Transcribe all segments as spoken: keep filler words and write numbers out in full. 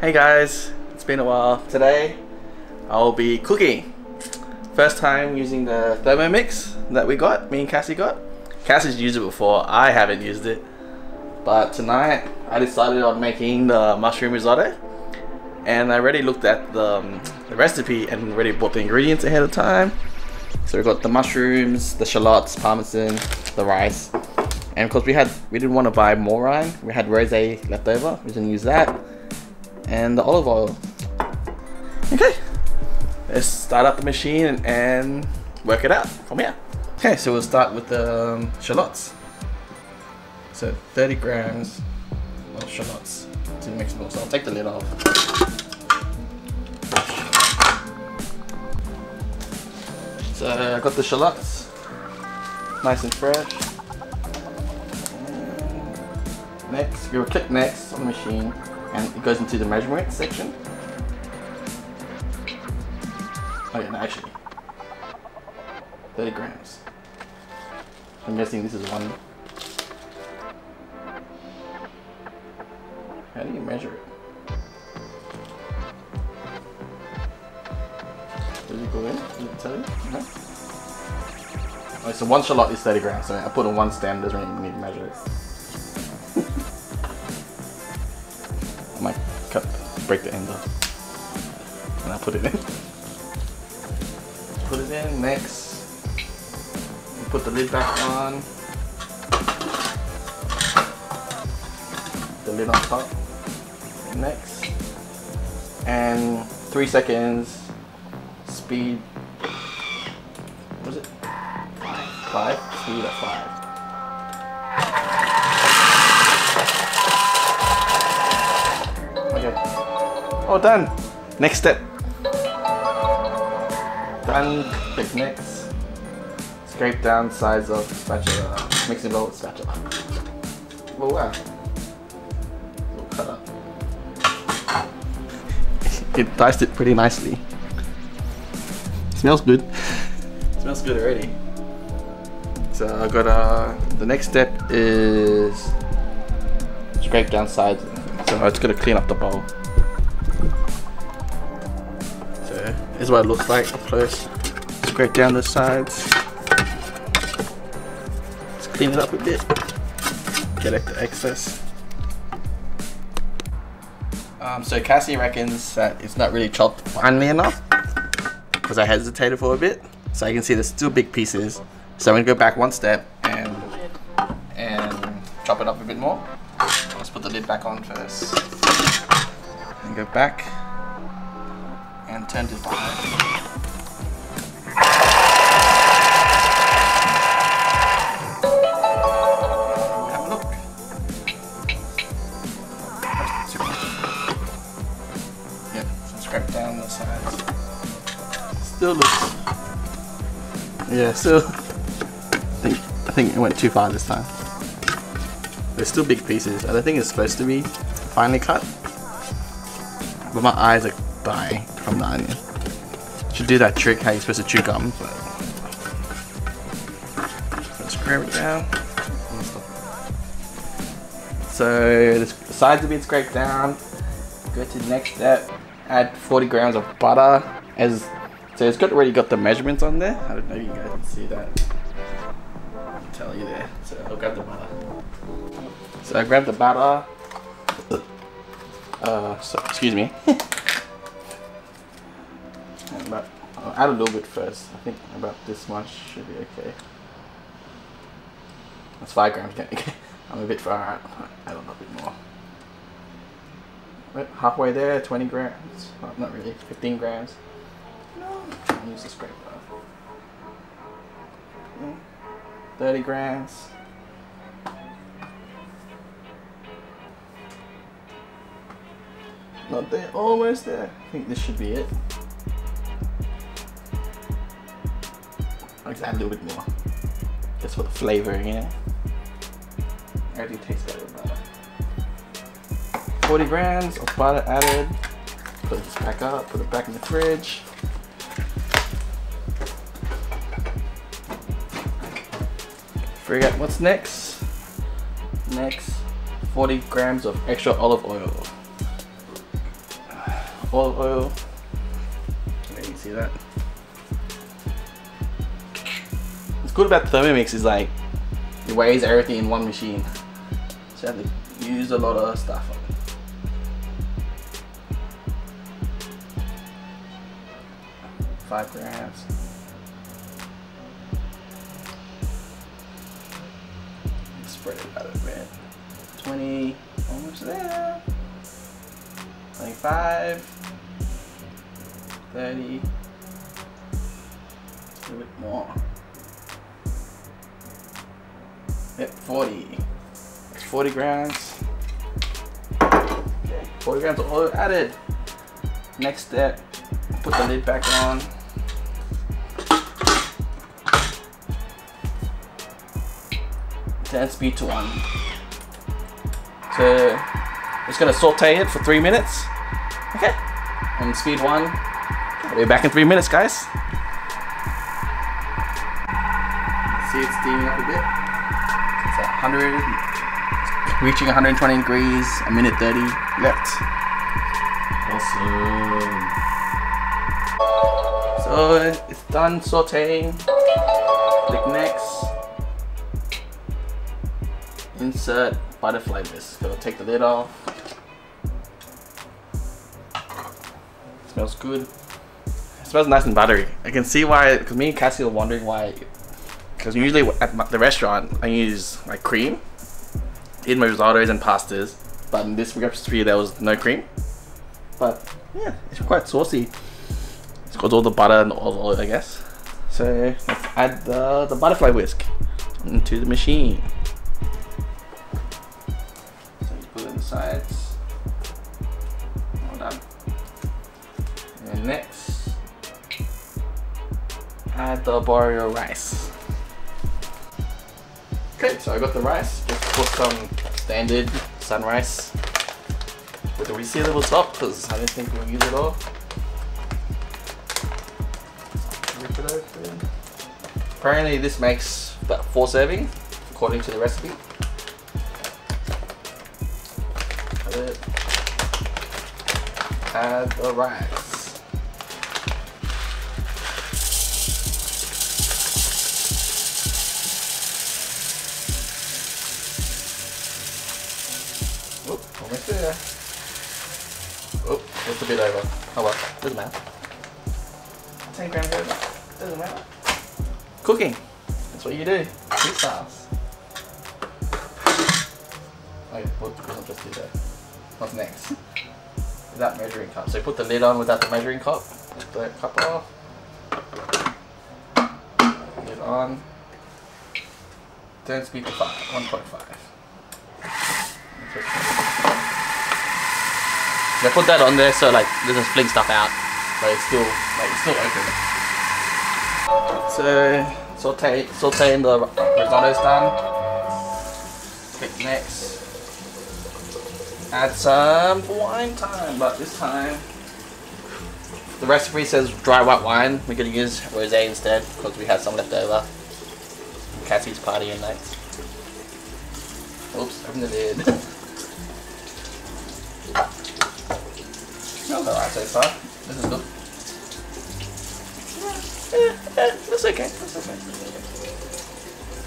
Hey guys, it's been a while. Today I'll be cooking. First time using the Thermomix that we got, me and Cassie got. Cassie's used it before, I haven't used it. But tonight I decided on making the mushroom risotto. And I already looked at the, um, the recipe and already bought the ingredients ahead of time. So we've got the mushrooms, the shallots, parmesan, the rice. And of course we had we didn't want to buy more rind. We had rosé left over, we didn't use that. And the olive oil. Okay, let's start up the machine and work it out from here. Okay, so we'll start with the um, shallots. So thirty grams of shallots to mix it all. So I'll take the lid off. So I got the shallots, nice and fresh. Next, you'll click next on the machine, and it goes into the measurement section. Oh yeah, no, actually, thirty grams. I'm guessing this is one. How do you measure it? Does it go in? Does it tell you? No. Alright, so one shallot is thirty grams, so I put on one stand, doesn't really need to measure it. I might cut, break the end off, and I put it in. Put it in, next, put the lid back on. The lid on top, next, and three seconds, speed, what was it? Five, speed at five. Okay, oh done, next step, done, click next, scrape down sides of spatula, mixing bowl with spatula, oh wow. It diced it pretty nicely. It smells good. It smells good already. So I got uh, the next step is scrape down sides. So it's gonna clean up the bowl. So this is what it looks like up close. Scrape down the sides. Let's clean it up a bit. Get out the excess. Um, so Cassie reckons that it's not really chopped finely enough because I hesitated for a bit. So you can see there's still big pieces. So I'm gonna go back one step and and chop it up a bit more. Let's put the lid back on first. And go back and turn to five. Have a look. That's too much. Scrape down the sides. Still looks. Yeah, still. I think I think it went too far this time. There's still big pieces. I don't think it's supposed to be finely cut. But my eyes are dying from the onion. Should do that trick how you're supposed to chew gum. But let's scrape it down. So the sides have been scraped down. Go to the next step. Add forty grams of butter. As so it's got already got the measurements on there. I don't know if you guys can see that. I'll tell you there. So I'll grab the butter. So I grabbed the butter. Uh, so, excuse me. About, I'll add a little bit first. I think about this much should be okay. That's five grams. Okay. I'm a bit far out. Add a little bit more. Halfway there, twenty grams. Well, not really, fifteen grams. No, I'll use the scraper. thirty grams. Not there, almost there. I think this should be it. I'll just add a little bit more. Just for the flavoring, yeah. I already taste better than that. forty grams of butter added. Put this back up, put it back in the fridge. Forget what's next. Next, forty grams of extra olive oil. olive oil. Yeah, you can see that. What's good about Thermomix is like it weighs everything in one machine. So you have to use a lot of stuff. Five grams. Spread it out a bit. Twenty, almost there. Twenty-five. Thirty. A little bit more. Yep, forty. That's forty grams. Okay, forty grams of oil added. Next step, put the lid back on. ten speed to one. So it's gonna saute it for three minutes. Okay. On speed one. We'll be back in three minutes, guys. See it's steaming up a bit. It's a hundred, reaching one hundred twenty degrees. A minute thirty left. Awesome. So it's done sauteing. Click next. Insert butterfly bisque. Gotta take the lid off. It smells good. It smells nice and buttery. I can see why, because me and Cassie were wondering why, because usually at the restaurant I use like cream in my risottos and pastas, but in this recipe there was no cream. But yeah, it's quite saucy. It's got all the butter and all the oil, I guess. So let's add the, the butterfly whisk into the machine. Sides. All done. And next, add the arborio rice. Okay, so I got the rice. Just put some standard sun rice with a resealable top because I didn't think we'll use it all. Rip it open. Apparently, this makes about four servings according to the recipe. It. Add the rice. Oop, almost there. Oop, it's a bit over. Oh well, doesn't matter. ten grams over, doesn't matter. Cooking, that's what you do. Sweet sauce. I couldn't just do that. What's next? Without measuring cup. So put the lid on without the measuring cup. Take the cup off. Lid on. Turn speed to five. one point five. I put that on there so like it doesn't fling stuff out, but it's still like it's still open. So saute sauteing the risotto's done. Click next. Add some wine time, but this time the recipe says dry white wine. We're gonna use rosé instead because we had some left over from Cassie's party and nights. Oops, open the lid. Smells alright so far. This is good. Yeah, yeah, yeah, that's okay. That's okay.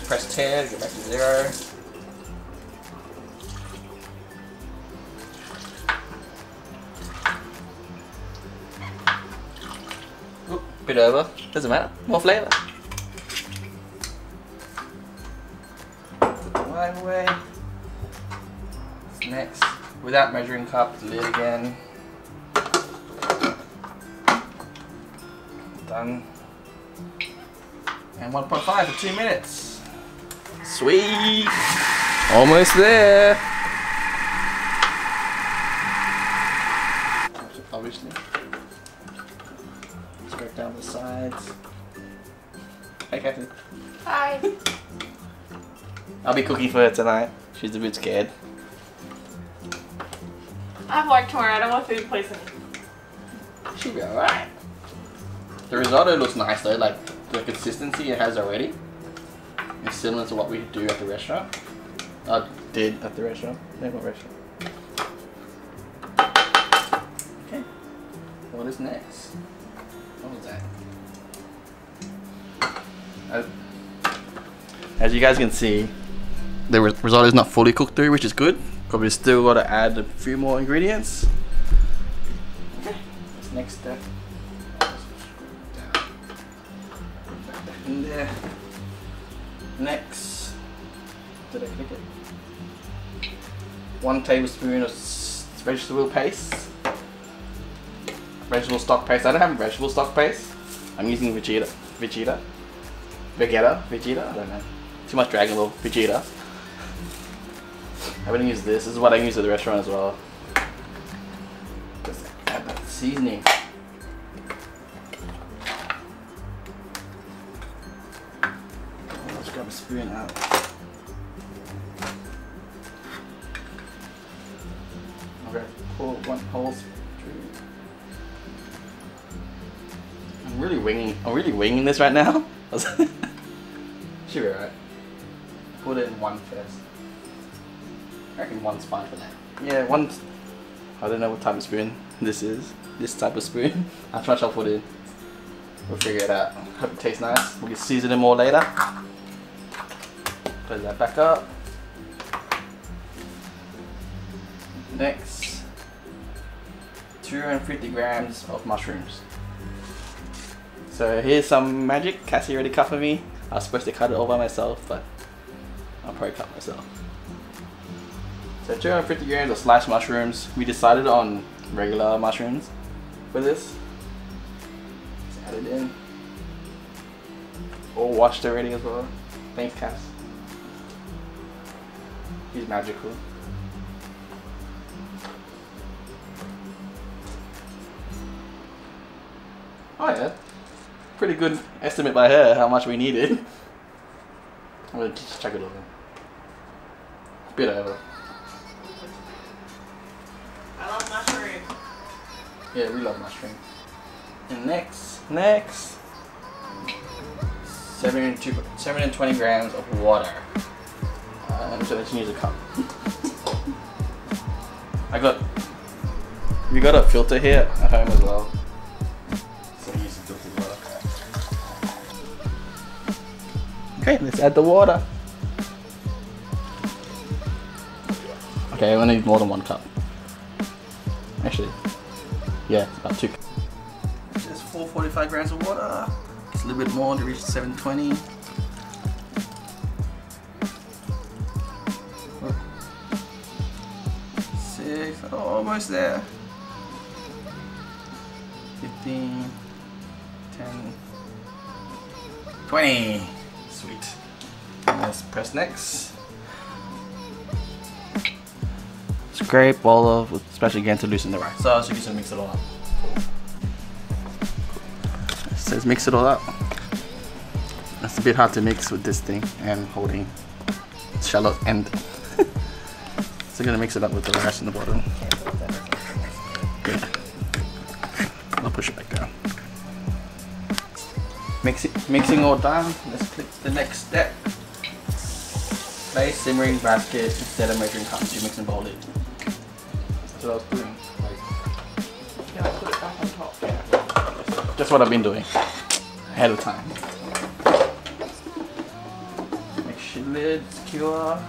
Press ten, go back to zero. Bit over, doesn't matter, more flavour. Put the wine away. Next, without measuring cup, the lid again. Done. And one point five for two minutes. Sweet! Almost there! Obviously. Down the sides. Hey, Catherine. Hi. I'll be cooking for her tonight. She's a bit scared. I'm like tomorrow. I don't want food poisoning. She'll be alright. The risotto looks nice though. Like the consistency it has already. It's similar to what we do at the restaurant. I did at the restaurant. No, not restaurant. Okay. was next? What was that? I... As you guys can see, the risotto is not fully cooked through, which is good. Probably still got to add a few more ingredients. Okay, that's next step. In there. Next, did I click it? One tablespoon of vegetable paste. Vegetable stock paste. I don't have vegetable stock paste. I'm using Vegeta. Vegeta. Vegeta. Vegeta. I don't know. Too much Dragon Ball. Vegeta. I'm gonna use this. This is what I use at the restaurant as well. Just add that seasoning. Grab a spoon out. I'll grab one whole spoon. I'm really winging. I'm really winging this right now. Should be alright. Put it in one first. I reckon one's fine for that. Yeah, one. I don't know what type of spoon this is. This type of spoon. That's how much I'll put in. We'll figure it out. Hope it tastes nice. We can season it more later. Close that back up. Next, two hundred fifty grams of mushrooms. So here's some magic. Cassie already cut for me. I was supposed to cut it all by myself, but I'll probably cut myself. So two hundred fifty grams of sliced mushrooms. We decided on regular mushrooms for this. Let's add it in. All washed already as well. Thanks, Cass. He's magical. Oh yeah, pretty good estimate by her how much we needed. I'm gonna just check it over. A bit over. I love mushrooms. Yeah, we love mushrooms. And next, next, seven hundred twenty grams of water. I'm sure they can use a cup. I got, we got a filter here at home as well. So I use the filter water. Okay, let's add the water. Okay, I'm gonna need more than one cup. Actually, yeah, about two cups. There's four hundred forty-five grams of water. It's a little bit more to reach seven twenty. Oh, almost there. fifteen, ten, twenty. Sweet. Let's press next. Scrape all of, especially again to loosen the rice. So I should just mix it all up. It says mix it all up. That's a bit hard to mix with this thing and holding its shallow end. So I'm gonna mix it up with the rice in the bottom. Good. I'll push it back down. Mix it, mixing all done. Let's click the next step. Place simmering basket instead of measuring cups. You mix and bowl it. That's what I was doing. Yeah, I put it back on top. Yeah. That's what I've been doing ahead of time. Make sure lid secure.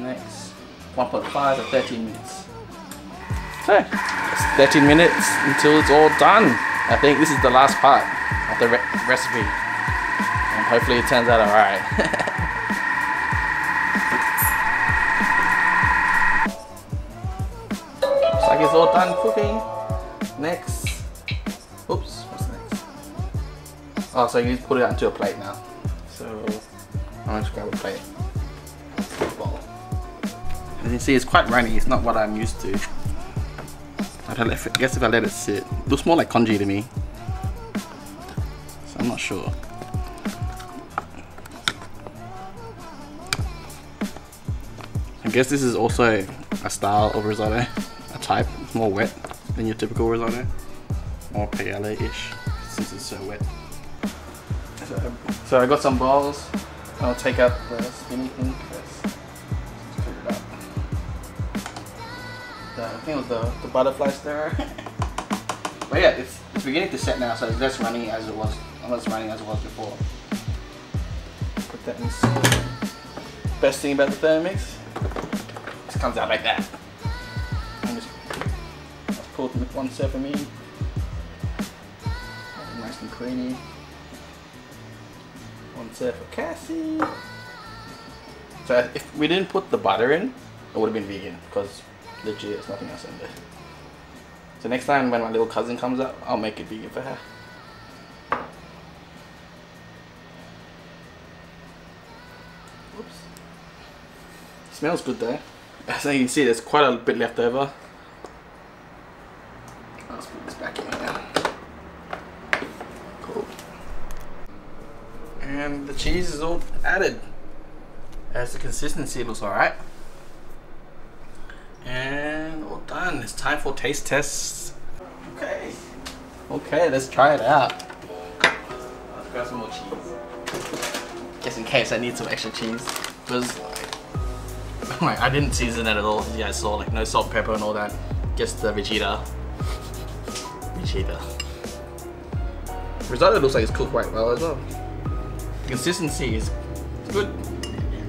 Next, one point five or thirteen minutes. So, it's thirteen minutes until it's all done. I think this is the last part of the re recipe. And hopefully it turns out alright. Looks like it's all done cooking. Next, oops, what's next? Oh, so you just put it onto a plate now. So, I'm going to grab a plate. As you see, it's quite runny. It's not what I'm used to. I guess if I let it sit, it looks more like congee to me. So I'm not sure. I guess this is also a style of risotto, a type. It's more wet than your typical risotto, more paella-ish since it's so wet. So, so I got some bowls. I'll take out the skinny thing first. the, I think it was the, the butterfly stirrer. But yeah, it's, it's beginning to set now, so it's less runny as it was, unless running as it was before. Put that in. Best thing about the Thermomix, it just comes out like that. I'm just, I've pulled one side for me. Nice and creamy. One side for Cassie. So if we didn't put the butter in, it would have been vegan, because literally there's nothing else in there. So next time when my little cousin comes up, I'll make it vegan for her. Oops. It smells good though. As you can see, there's quite a bit left over. Let's put this back in now. Cool. And the cheese is all added. As the consistency looks alright. And all done. It's time for taste tests. Okay. Okay, let's try it out. Let's grab some more cheese. Just in case I need some extra cheese. Because like, like, I didn't season it at all. As you guys saw, like no salt, pepper and all that. Just the Vegeta. Vegeta. Risotto looks like it's cooked quite well as well. The consistency is good.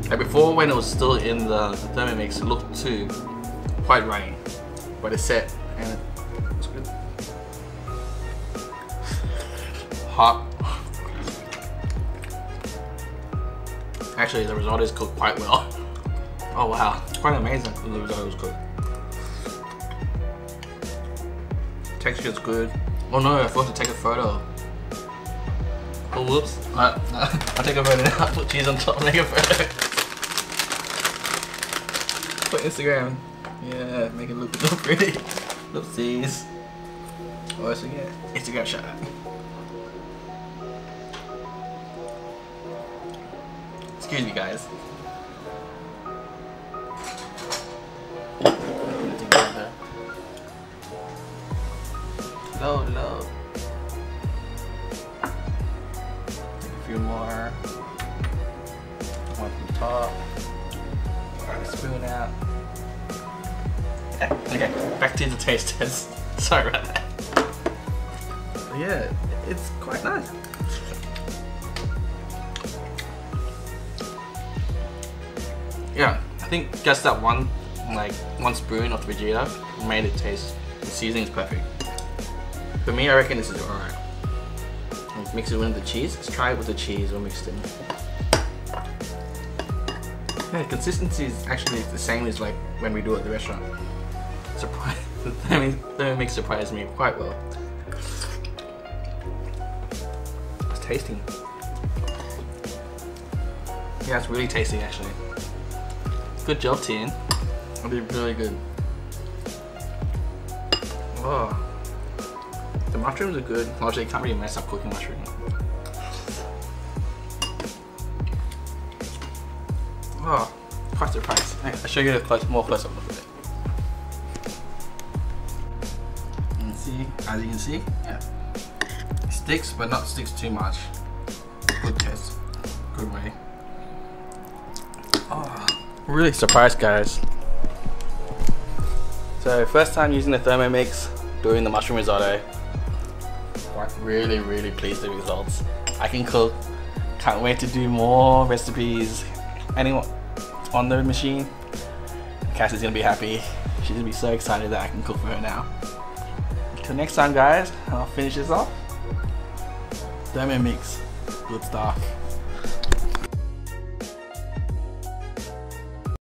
Like before, when it was still in the, the Thermomix, it looked too quite runny, but it's set and it's good. Hot. Actually, the risotto is cooked quite well. Oh wow, it's quite amazing that the risotto is cooked. Texture is good. Oh no, I forgot to take a photo. Oh whoops. Alright, I'll take a photo now. I'll put cheese on top and make a photo. For Instagram. Yeah, make it look so pretty. Oopsies. What else we get? Instagram shot. Excuse me guys. Low, low. Take a few more. One from the top. Spoon out. Okay, back to the taste test. Sorry about that. But yeah, it's quite nice. Yeah, I think just that one, like one spoon of Vegeta made it taste. The seasoning's perfect. For me, I reckon this is alright. Mix it with the cheese. Let's try it with the cheese. We'll mix it in. Yeah, consistency is actually the same as like when we do it at the restaurant. Surprise! I mean, Thermomix surprised me quite well. It's tasty. Yeah, it's really tasty actually. Good job, Tien. It did really good. Oh, the mushrooms are good. Actually, you can't really mess up cooking mushrooms. Oh, quite surprised. I'll show you a close, more close up look at it. You can see, as you can see, yeah. It sticks, but not sticks too much. Good taste, good way. Oh, really surprised, guys. So, first time using the Thermomix, doing the mushroom risotto. Quite really, really pleased with the results. I can cook. Can't wait to do more recipes. Anyone on the machine, Cassie's gonna be happy. She's gonna be so excited that I can cook for her now. Till next time, guys, I'll finish this off. Thermomix, good stuff.